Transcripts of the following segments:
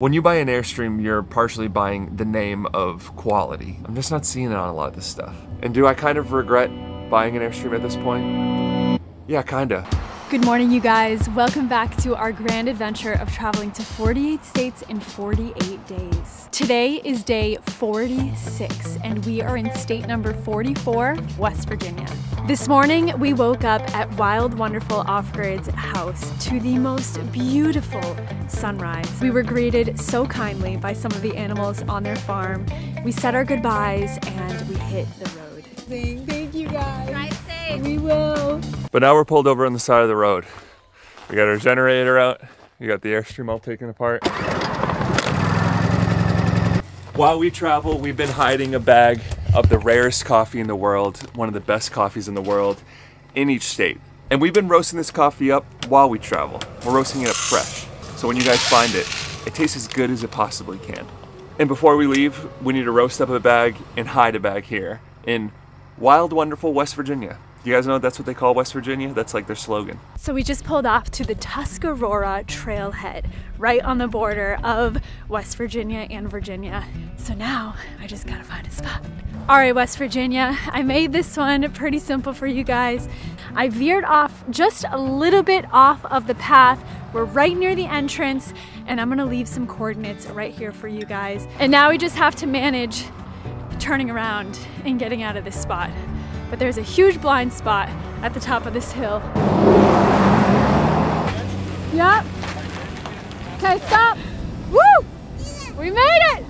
When you buy an Airstream, you're partially buying the name of quality. I'm just not seeing it on a lot of this stuff. And do I kind of regret buying an Airstream at this point? Yeah, kinda. Good morning, you guys. Welcome back to our grand adventure of traveling to 48 states in 48 days. Today is day 46, and we are in state number 44, West Virginia. This morning, we woke up at Wild Wonderful Off Grid's house to the most beautiful sunrise. We were greeted so kindly by some of the animals on their farm. We said our goodbyes and we hit the road. Thank you guys. Drive safe. We will. But now we're pulled over on the side of the road. We got our generator out. We got the Airstream all taken apart. While we travel, we've been hiding a bag of the rarest coffee in the world, one of the best coffees in the world, in each state. And we've been roasting this coffee up while we travel. We're roasting it up fresh. So when you guys find it, it tastes as good as it possibly can. And before we leave, we need to roast up a bag and hide a bag here in wild, wonderful West Virginia. You guys know that's what they call West Virginia? That's like their slogan. So we just pulled off to the Tuscarora trailhead, right on the border of West Virginia and Virginia. So now I just gotta find a spot. All right, West Virginia, I made this one pretty simple for you guys. I veered off just a little bit off of the path. We're right near the entrance, and I'm gonna leave some coordinates right here for you guys. And now we just have to manage turning around and getting out of this spot. But there's a huge blind spot at the top of this hill. Yep. Okay, stop. Woo! We made it!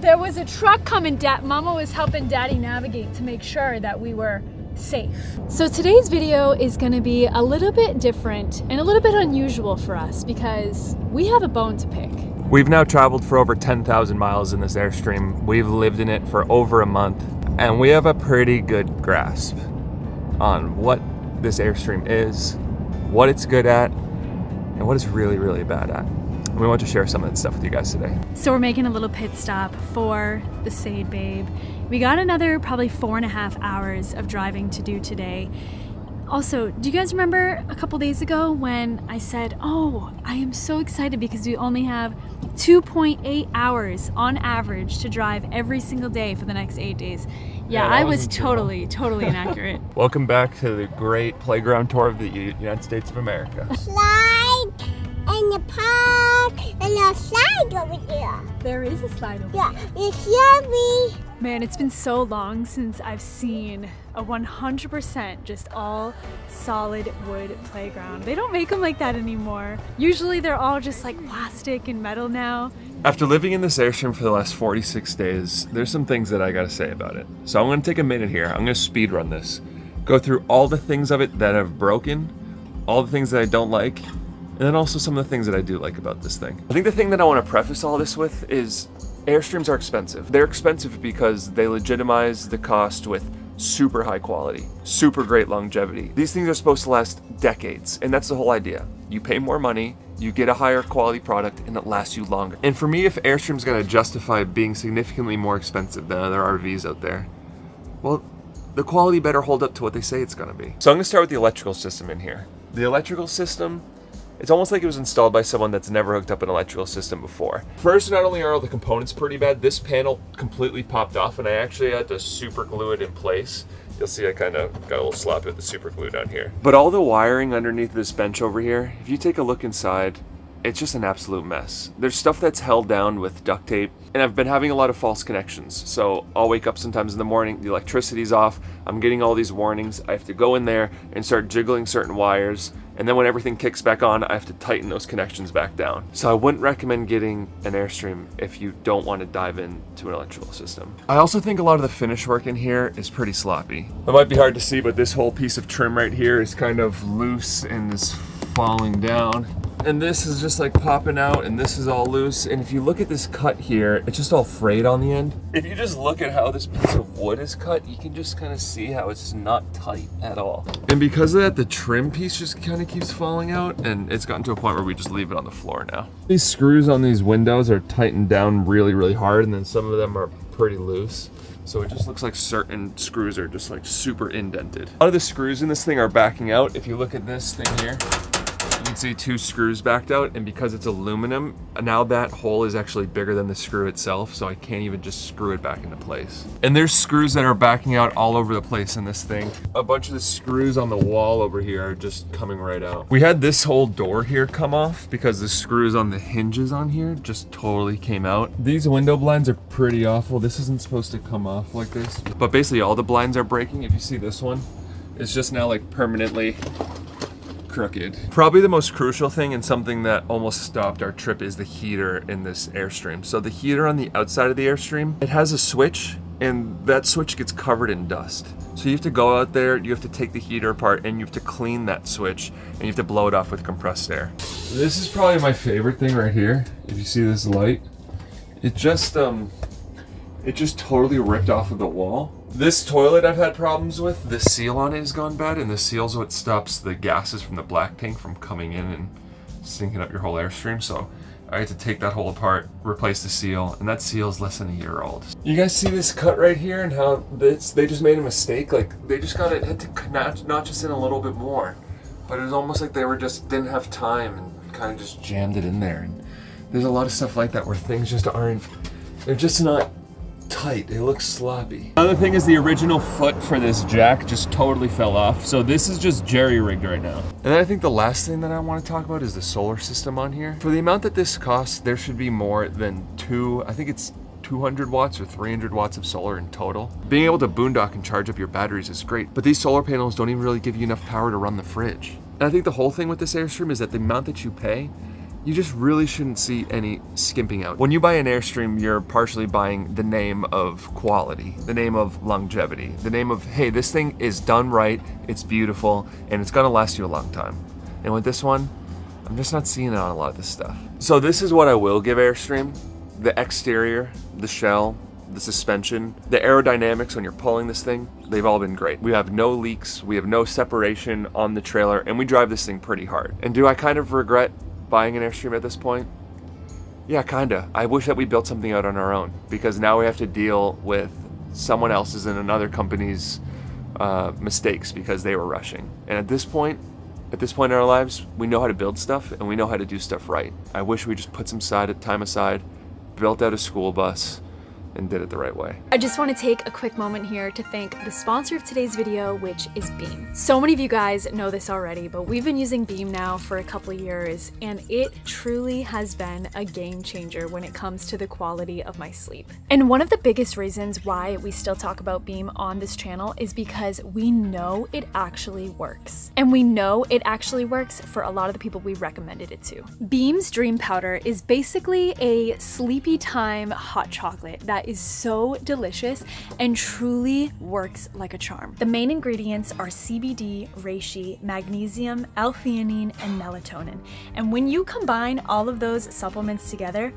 There was a truck coming. Mama was helping Daddy navigate to make sure that we were safe. So today's video is gonna be a little bit different and a little bit unusual for us because we have a bone to pick. We've now traveled for over 10,000 miles in this Airstream. We've lived in it for over a month, and we have a pretty good grasp on what this Airstream is, what it's good at, and what it's really, really bad at. And we want to share some of that stuff with you guys today. So we're making a little pit stop for the Sade Babe. We got another probably 4.5 hours of driving to do today. Also, do you guys remember a couple days ago when I said, oh, I am so excited because we only have 2.8 hours on average to drive every single day for the next 8 days? Yeah, I was totally inaccurate. Welcome back to the great playground tour of the United States of America. Slide and the park and the slide over there. There is a slide over there. Yeah, it's lovely. Man, it's been so long since I've seen a 100% just all solid wood playground. They don't make them like that anymore. Usually they're all just like plastic and metal now. After living in this Airstream for the last 46 days, there's some things that I gotta say about it. So I'm gonna take a minute here. I'm gonna speed run this. Go through all the things of it that I've broken, all the things that I don't like, and then also some of the things that I do like about this thing. I think the thing that I wanna preface all this with is Airstreams are expensive. They're expensive because they legitimize the cost with super high quality, super great longevity. These things are supposed to last decades, and that's the whole idea. You pay more money, you get a higher quality product, and it lasts you longer. And for me, if Airstream's gonna justify being significantly more expensive than other RVs out there, well, the quality better hold up to what they say it's gonna be. So I'm gonna start with the electrical system in here. The electrical system, it's almost like it was installed by someone that's never hooked up an electrical system before. First, not only are all the components pretty bad, this panel completely popped off, and I actually had to super glue it in place. You'll see I kind of got a little sloppy with the super glue down here. But all the wiring underneath this bench over here, if you take a look inside, it's just an absolute mess. There's stuff that's held down with duct tape, and I've been having a lot of false connections. So I'll wake up sometimes in the morning, the electricity's off, I'm getting all these warnings, I have to go in there and start jiggling certain wires, and then when everything kicks back on, I have to tighten those connections back down. So I wouldn't recommend getting an Airstream if you don't want to dive into an electrical system. I also think a lot of the finish work in here is pretty sloppy. It might be hard to see, but this whole piece of trim right here is kind of loose and is falling down. And this is just like popping out, and this is all loose. And if you look at this cut here, it's just all frayed on the end. If you just look at how this piece of wood is cut, you can just kind of see how it's not tight at all. And because of that, the trim piece just kind of keeps falling out, and it's gotten to a point where we just leave it on the floor now. These screws on these windows are tightened down really, really hard, and then some of them are pretty loose. So it just looks like certain screws are just like super indented. A lot of the screws in this thing are backing out. If you look at this thing here, can see two screws backed out, and because it's aluminum, now that hole is actually bigger than the screw itself, so I can't even just screw it back into place. And there's screws that are backing out all over the place in this thing. A bunch of the screws on the wall over here are just coming right out. We had this whole door here come off because the screws on the hinges on here just totally came out. These window blinds are pretty awful. This isn't supposed to come off like this. But basically all the blinds are breaking. If you see this one, it's just now like permanently crooked. Probably the most crucial thing and something that almost stopped our trip is the heater in this Airstream. So the heater on the outside of the Airstream, it has a switch, and that switch gets covered in dust. So you have to go out there, you have to take the heater apart, and you have to clean that switch, and you have to blow it off with compressed air. This is probably my favorite thing right here. If you see this light, it just totally ripped off of the wall. This toilet I've had problems with. The seal on it has gone bad, and the seal's what stops the gases from the black tank from coming in and stinking up your whole Airstream, so I had to take that whole apart, replace the seal, and that seal's less than a year old. You guys see this cut right here and how they just made a mistake? Like, they just had to notch us in a little bit more, but it was almost like they didn't have time and kind of just jammed it in there. And there's a lot of stuff like that where things just aren't, they're just not tight, it looks sloppy. Another thing is the original foot for this jack just totally fell off, so this is just jerry-rigged right now. And then I think the last thing that I want to talk about is the solar system on here. For the amount that this costs, there should be more than I think it's 200 watts or 300 watts of solar in total. Being able to boondock and charge up your batteries is great, but these solar panels don't even really give you enough power to run the fridge. And I think the whole thing with this Airstream is that the amount that you pay, you just really shouldn't see any skimping out. When you buy an Airstream, you're partially buying the name of quality, the name of longevity, the name of, hey, this thing is done right, it's beautiful, and it's gonna last you a long time. And with this one, I'm just not seeing it on a lot of this stuff. So this is what I will give Airstream: the exterior, the shell, the suspension, the aerodynamics when you're pulling this thing, they've all been great. We have no leaks, we have no separation on the trailer, and we drive this thing pretty hard. And do I kind of regret buying an Airstream at this point? Yeah, kinda. I wish that we built something out on our own, because now we have to deal with someone else's and another company's mistakes because they were rushing. And at this point in our lives, we know how to build stuff and we know how to do stuff right. I wish we just put some time aside, built out a school bus, and did it the right way. I just want to take a quick moment here to thank the sponsor of today's video, which is Beam. So many of you guys know this already, but we've been using Beam now for a couple of years, and it truly has been a game changer when it comes to the quality of my sleep. And one of the biggest reasons why we still talk about Beam on this channel is because we know it actually works. And we know it actually works for a lot of the people we recommended it to. Beam's Dream Powder is basically a sleepy time hot chocolate that is so delicious and truly works like a charm. The main ingredients are CBD, reishi, magnesium, L-theanine, and melatonin. And when you combine all of those supplements together,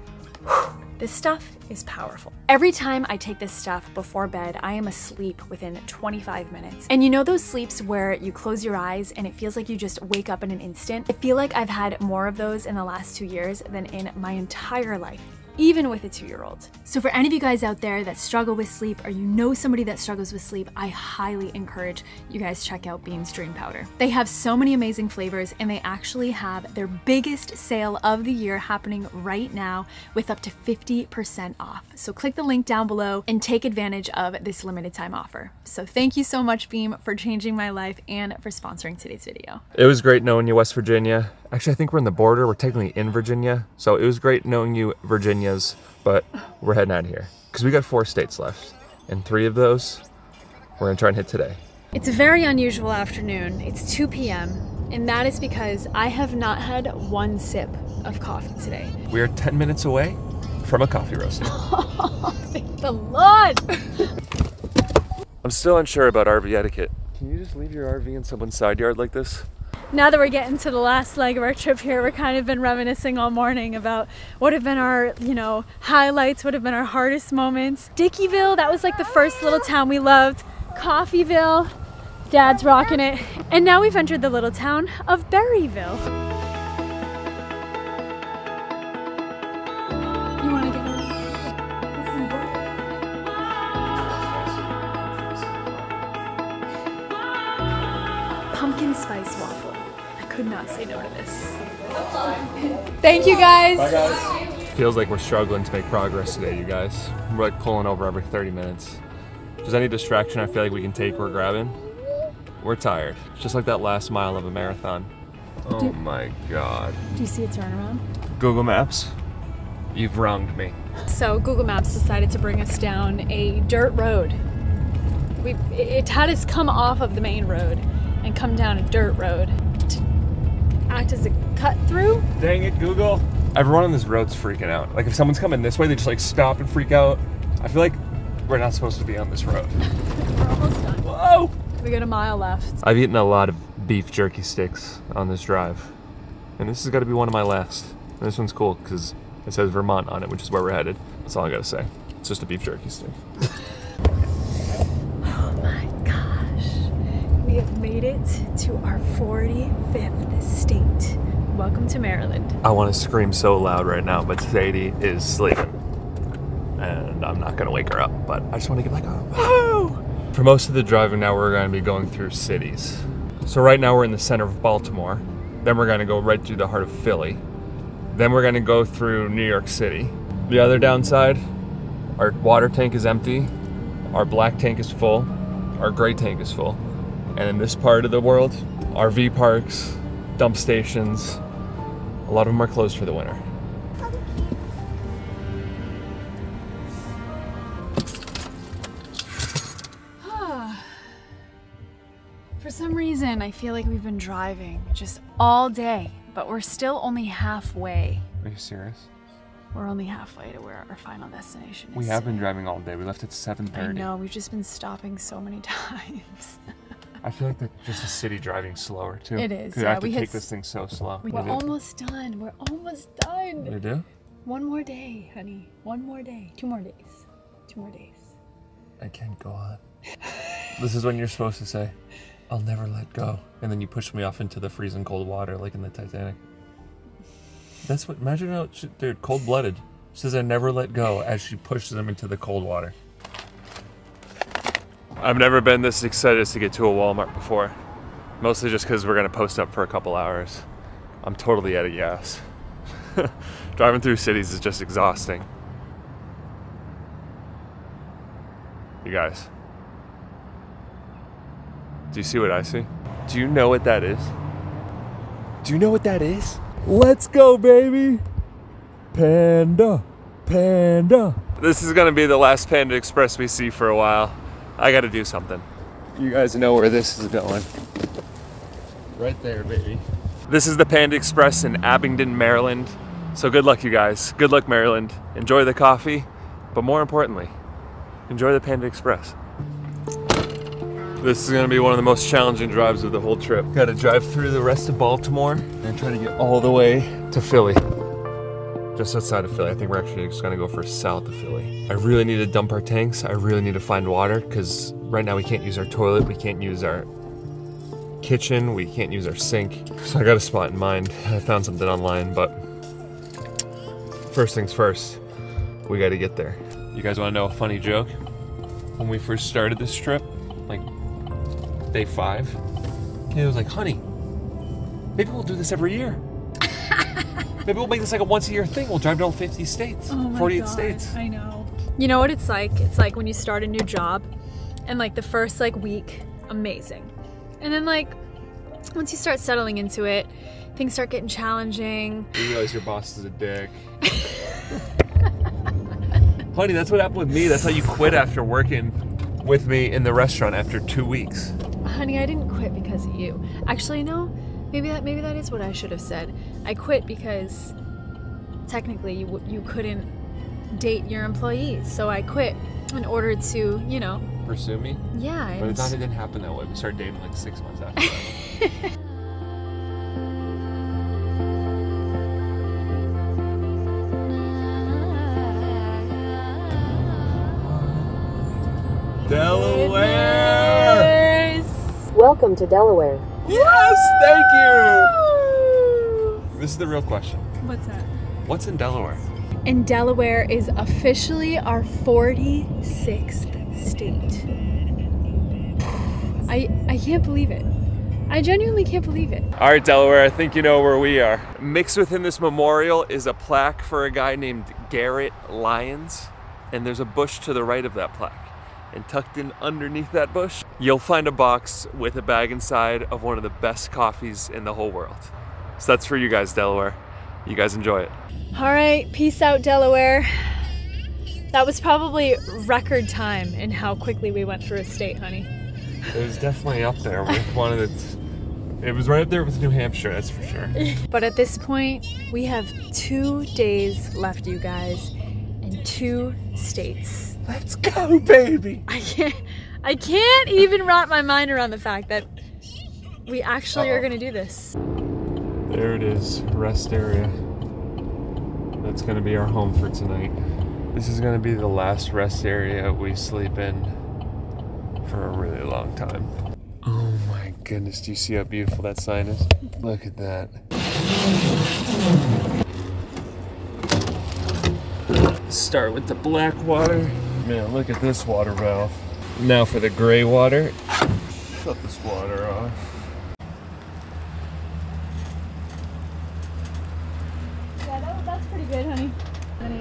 this stuff is powerful. Every time I take this stuff before bed, I am asleep within 25 minutes. And you know those sleeps where you close your eyes and it feels like you just wake up in an instant? I feel like I've had more of those in the last 2 years than in my entire life, even with a 2-year-old. So for any of you guys out there that struggle with sleep, or you know somebody that struggles with sleep, I highly encourage you guys check out Beam's Dream Powder. They have so many amazing flavors, and they actually have their biggest sale of the year happening right now with up to 50% off. So click the link down below and take advantage of this limited time offer. So thank you so much, Beam, for changing my life and for sponsoring today's video. It was great knowing you, West Virginia. Actually, I think we're in the border. We're technically in Virginia. So it was great knowing you Virginias, but we're heading out of here because we got 4 states left, and 3 of those we're gonna try and hit today. It's a very unusual afternoon. It's 2 p.m. and that is because I have not had 1 sip of coffee today. We are 10 minutes away from a coffee roaster. Oh, thank the Lord. I'm still unsure about RV etiquette. Can you just leave your RV in someone's side yard like this? Now that we're getting to the last leg of our trip here, we're kind of been reminiscing all morning about what have been our, you know, highlights, what have been our hardest moments. Dickieville, that was like the first little town we loved. Coffeeville, Dad's rocking it. And now we've entered the little town of Berryville. You wanna get pumpkin spice waffle. could not say no to this. Thank you guys. Bye guys. Feels like we're struggling to make progress today, you guys. We're like pulling over every 30 minutes. If there's any distraction I feel like we can take, we're grabbing. We're tired. It's just like that last mile of a marathon. Oh my God. Do you see a turnaround? Google Maps, you've wronged me. So Google Maps decided to bring us down a dirt road. It had us come off of the main road and come down a dirt road to act as a cut through. Dang it, Google. Everyone on this road's freaking out. Like if someone's coming this way, they just like stop and freak out. I feel like we're not supposed to be on this road. We're almost done. Whoa! We got a mile left. I've eaten a lot of beef jerky sticks on this drive. And this has got to be one of my last. And this one's cool because it says Vermont on it, which is where we're headed. That's all I gotta say. It's just a beef jerky stick. We have made it to our 45th state. Welcome to Maryland. I want to scream so loud right now, but Sadie is sleeping. And I'm not going to wake her up, but I just want to get like a woo! For most of the driving now, we're going to be going through cities. So right now we're in the center of Baltimore. Then we're going to go right through the heart of Philly. Then we're going to go through New York City. The other downside, our water tank is empty. Our black tank is full. Our gray tank is full. And in this part of the world, RV parks, dump stations, a lot of them are closed for the winter. For some reason, I feel like we've been driving just all day, but we're still only halfway. Are you serious? We're only halfway to where our final destination is. We have been driving all day. We left at 7:30. I know, we've just been stopping so many times. I feel like that's just the city driving slower too. It is. Yeah, I have to take this thing so slow. We're almost done. We're almost done. We do? One more day, honey. One more day. 2 more days. 2 more days. I can't go on. This is when you're supposed to say, I'll never let go. And then you push me off into the freezing cold water like in the Titanic. That's what, imagine how, they're cold-blooded. Says I never let go as she pushes him into the cold water. I've never been this excited to get to a Walmart before. Mostly just because we're going to post up for a couple hours. I'm totally out of gas. Driving through cities is just exhausting. You guys. Do you see what I see? Do you know what that is? Do you know what that is? Let's go, baby! Panda! Panda! This is going to be the last Panda Express we see for a while. I gotta do something. You guys know where this is going. Right there, baby. This is the Panda Express in Abingdon, Maryland. So good luck, you guys. Good luck, Maryland. Enjoy the coffee, but more importantly, enjoy the Panda Express. This is gonna be one of the most challenging drives of the whole trip. Gotta drive through the rest of Baltimore and try to get all the way to Philly. Just outside of Philly. I think we're actually just gonna go for south of Philly. I really need to dump our tanks. I really need to find water because right now we can't use our toilet. We can't use our kitchen. We can't use our sink. So I got a spot in mind. I found something online, but first things first, we gotta get there. You guys wanna know a funny joke? When we first started this trip, like day 5, it was like, honey, maybe we'll do this every year. Maybe we'll make this like a once-a-year thing. We'll drive to all 50 states, oh my 48 God, states. I know. You know what it's like? It's like when you start a new job and like the first like week, amazing. And then like, once you start settling into it, things start getting challenging. You realize your boss is a dick. Honey, that's what happened with me. That's how you quit after working with me in the restaurant after 2 weeks. Honey, I didn't quit because of you. Actually, no. Maybe that is what I should have said. I quit because technically you couldn't date your employees, so I quit in order to, you know, pursue me. Yeah, but it didn't happen that way. We started dating like 6 months after that. Delaware. Welcome to Delaware. Yes, thank you! This is the real question. What's that? What's in Delaware? And Delaware is officially our 46th state. I can't believe it. I genuinely can't believe it. All right, Delaware, I think you know where we are. Mixed within this memorial is a plaque for a guy named Garrett Lyons, and there's a bush to the right of that plaque. And tucked in underneath that bush, you'll find a box with a bag inside of one of the best coffees in the whole world. So that's for you guys, Delaware. You guys enjoy it. All right, peace out, Delaware. That was probably record time in how quickly we went through a state, honey. It was definitely up there with one of its... It was right up there with New Hampshire, that's for sure. But at this point, we have 2 days left, you guys, and 2 states. Let's go, baby! I can't even wrap my mind around the fact that we actually are gonna do this. There it is, rest area. That's gonna be our home for tonight. This is gonna be the last rest area we sleep in for a really long time. Oh my goodness, do you see how beautiful that sign is? Look at that. Start with the black water. Man, look at this water valve. Now for the gray water. Shut this water off.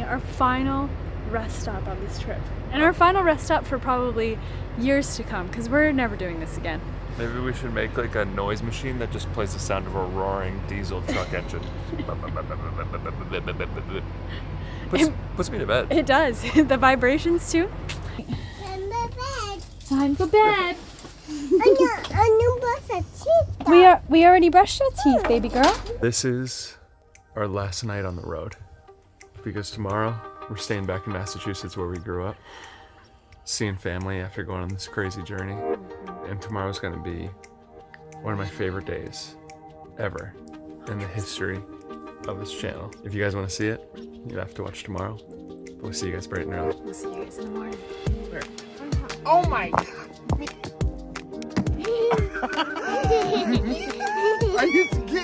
Our final rest stop on this trip, and our final rest stop for probably years to come, because we're never doing this again. Maybe we should make like a noise machine that just plays the sound of a roaring diesel truck engine. Puts me to bed. It does. The vibrations too. Time for bed. Time for bed. We already brushed our teeth, baby girl. This is our last night on the road, because tomorrow we're staying back in Massachusetts where we grew up, seeing family after going on this crazy journey. And tomorrow's gonna be one of my favorite days ever in the history of this channel. If you guys wanna see it, you'll have to watch tomorrow. But we'll see you guys bright and early. We'll see you guys in the morning. Oh my God. Are you scared?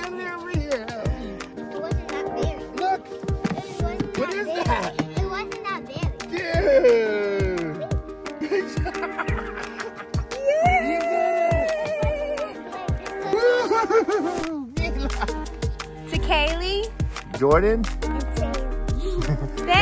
To Kaylee, Jordan,